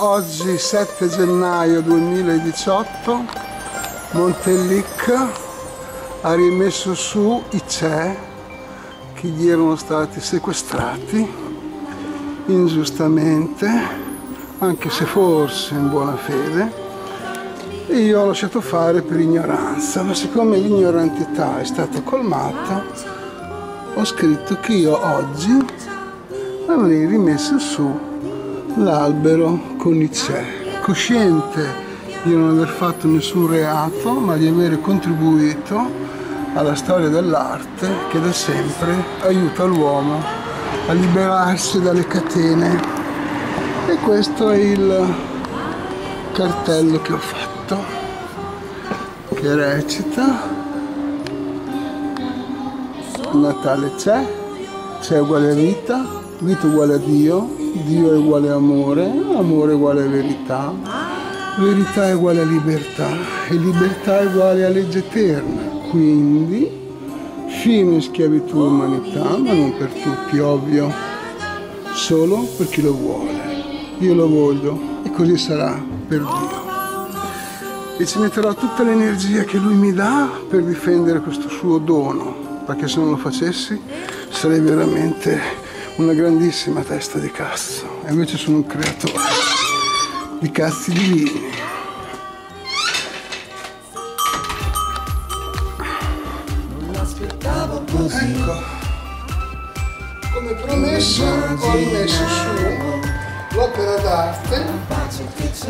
Oggi 7 gennaio 2018 Montellik ha rimesso su i CEE che gli erano stati sequestrati ingiustamente, anche se forse in buona fede, e io ho lasciato fare per ignoranza, ma siccome l'ignorantità è stata colmata ho scritto che io oggi avrei rimesso su l'albero con i CEE, cosciente di non aver fatto nessun reato, ma di aver contribuito alla storia dell'arte che da sempre aiuta l'uomo a liberarsi dalle catene. E questo è il cartello che ho fatto, che recita: Natale CEE, CEE uguale a vita, vita uguale a Dio, Dio è uguale amore, amore è uguale verità, verità è uguale a libertà e libertà è uguale a legge eterna. Quindi fine schiavitù umanità, ma non per tutti, ovvio, solo per chi lo vuole. Io lo voglio e così sarà per Dio. E ci metterò tutta l'energia che Lui mi dà per difendere questo suo dono, perché se non lo facessi sarei veramente una grandissima testa di cazzo, e invece sono un creatore di cazzi divini. Non aspettavo così. Ecco, come promesso ho rimesso su l'opera d'arte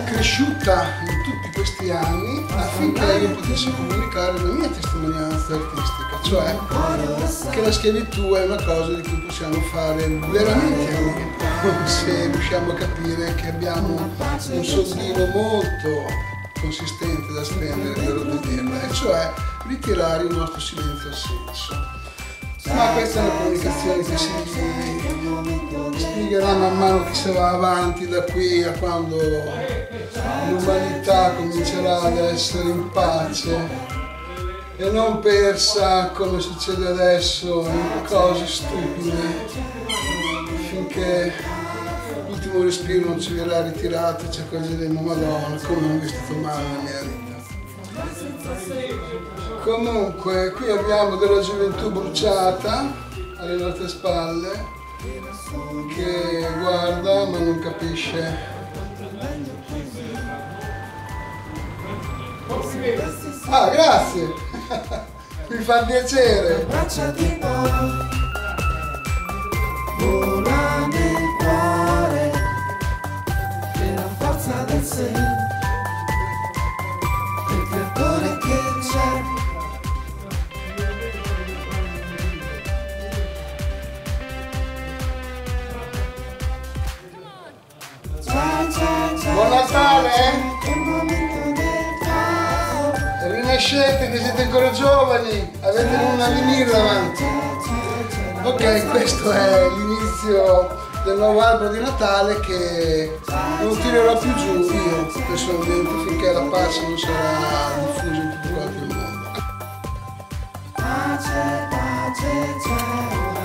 cresciuta in tutti questi anni affinché io potessi comunicare la mia testimonianza artistica, cioè che la schiavitù è una cosa di cui possiamo fare veramente poco se riusciamo a capire che abbiamo un soldino molto consistente da spendere per ottenerla, e cioè ritirare il nostro silenzio al senso. Ma questa è una comunicazione che si spiegherà man mano che si va avanti, da qui a quando l'umanità comincerà ad essere in pace e non persa, come succede adesso, in cose stupide, finché l'ultimo respiro non ci verrà ritirato e ci accorgeremo: Madonna, come non mi è stato male la mia vita. Comunque, qui abbiamo della gioventù bruciata alle nostre spalle che guarda ma non capisce. Ah, grazie! Mi fa piacere! Vola nel cuore e la forza del sé. Buon Natale! Rinascete che siete ancora giovani, avete un avvenire davanti. Ok, questo è l'inizio del nuovo albero di Natale che non tirerò più giù io personalmente finché la pace non sarà diffusa in tutto quanto il mondo.